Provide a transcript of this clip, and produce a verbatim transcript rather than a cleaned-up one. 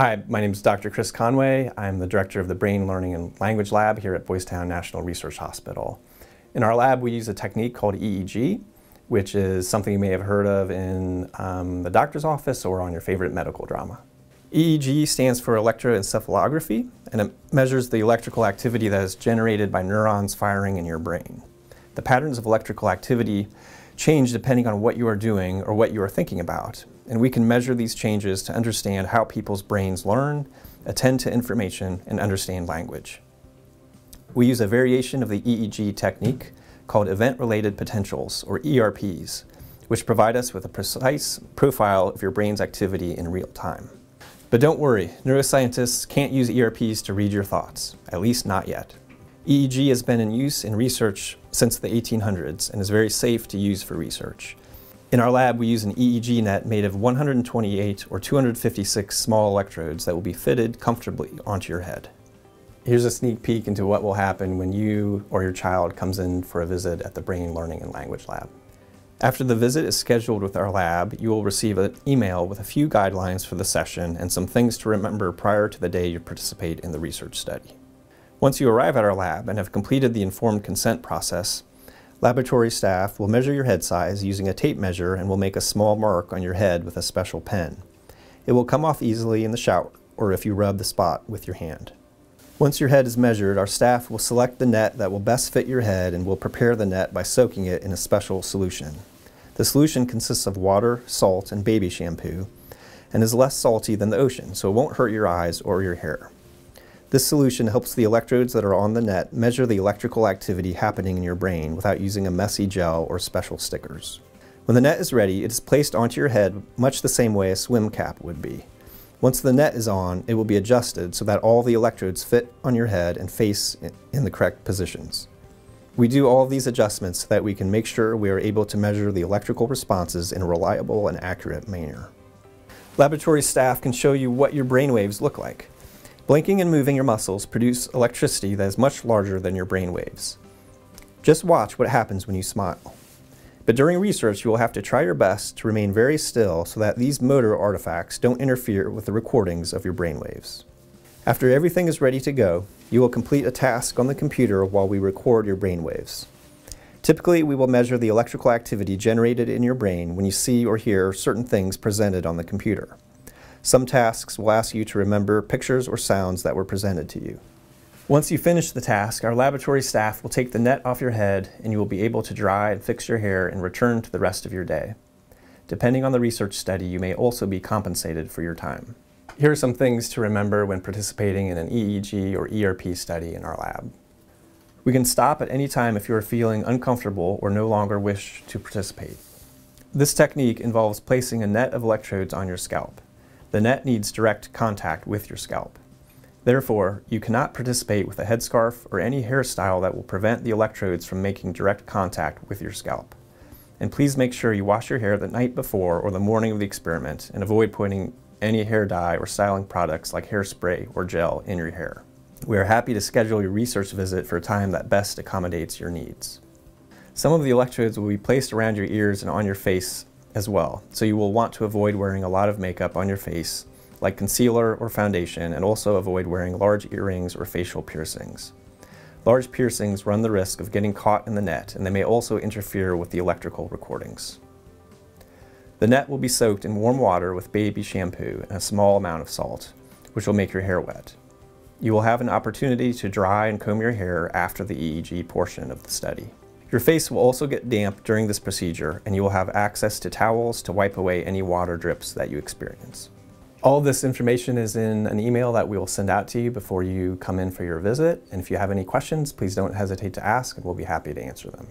Hi, my name is Doctor Chris Conway. I'm the director of the Brain, Learning, and Language Lab here at Boys Town National Research Hospital. In our lab, we use a technique called E E G, which is something you may have heard of in um, the doctor's office or on your favorite medical drama. E E G stands for electroencephalography, and it measures the electrical activity that is generated by neurons firing in your brain. The patterns of electrical activity change depending on what you are doing or what you are thinking about. And we can measure these changes to understand how people's brains learn, attend to information, and understand language. We use a variation of the E E G technique called event-related potentials, or E R Ps, which provide us with a precise profile of your brain's activity in real time. But don't worry, neuroscientists can't use E R Ps to read your thoughts, at least not yet. E E G has been in use in research since the eighteen hundreds and is very safe to use for research. In our lab, we use an E E G net made of one hundred twenty-eight or two hundred fifty-six small electrodes that will be fitted comfortably onto your head. Here's a sneak peek into what will happen when you or your child comes in for a visit at the Brain, Learning, and Language Lab. After the visit is scheduled with our lab, you will receive an email with a few guidelines for the session and some things to remember prior to the day you participate in the research study. Once you arrive at our lab and have completed the informed consent process, laboratory staff will measure your head size using a tape measure and will make a small mark on your head with a special pen. It will come off easily in the shower or if you rub the spot with your hand. Once your head is measured, our staff will select the net that will best fit your head and will prepare the net by soaking it in a special solution. The solution consists of water, salt, and baby shampoo and is less salty than the ocean, so it won't hurt your eyes or your hair. This solution helps the electrodes that are on the net measure the electrical activity happening in your brain without using a messy gel or special stickers. When the net is ready, it is placed onto your head much the same way a swim cap would be. Once the net is on, it will be adjusted so that all the electrodes fit on your head and face in the correct positions. We do all these adjustments so that we can make sure we are able to measure the electrical responses in a reliable and accurate manner. Laboratory staff can show you what your brainwaves look like. Blinking and moving your muscles produce electricity that is much larger than your brain waves. Just watch what happens when you smile. But during research, you will have to try your best to remain very still so that these motor artifacts don't interfere with the recordings of your brain waves. After everything is ready to go, you will complete a task on the computer while we record your brain waves. Typically, we will measure the electrical activity generated in your brain when you see or hear certain things presented on the computer. Some tasks will ask you to remember pictures or sounds that were presented to you. Once you finish the task, our laboratory staff will take the net off your head and you will be able to dry and fix your hair and return to the rest of your day. Depending on the research study, you may also be compensated for your time. Here are some things to remember when participating in an E E G or E R P study in our lab. We can stop at any time if you are feeling uncomfortable or no longer wish to participate. This technique involves placing a net of electrodes on your scalp. The net needs direct contact with your scalp. Therefore, you cannot participate with a headscarf or any hairstyle that will prevent the electrodes from making direct contact with your scalp. And please make sure you wash your hair the night before or the morning of the experiment and avoid putting any hair dye or styling products like hairspray or gel in your hair. We are happy to schedule your research visit for a time that best accommodates your needs. Some of the electrodes will be placed around your ears and on your face as well, so you will want to avoid wearing a lot of makeup on your face, like concealer or foundation, and also avoid wearing large earrings or facial piercings. Large piercings run the risk of getting caught in the net, and they may also interfere with the electrical recordings. The net will be soaked in warm water with baby shampoo and a small amount of salt, which will make your hair wet. You will have an opportunity to dry and comb your hair after the E E G portion of the study. Your face will also get damp during this procedure, and you will have access to towels to wipe away any water drips that you experience. All this information is in an email that we will send out to you before you come in for your visit, and if you have any questions, please don't hesitate to ask, and we'll be happy to answer them.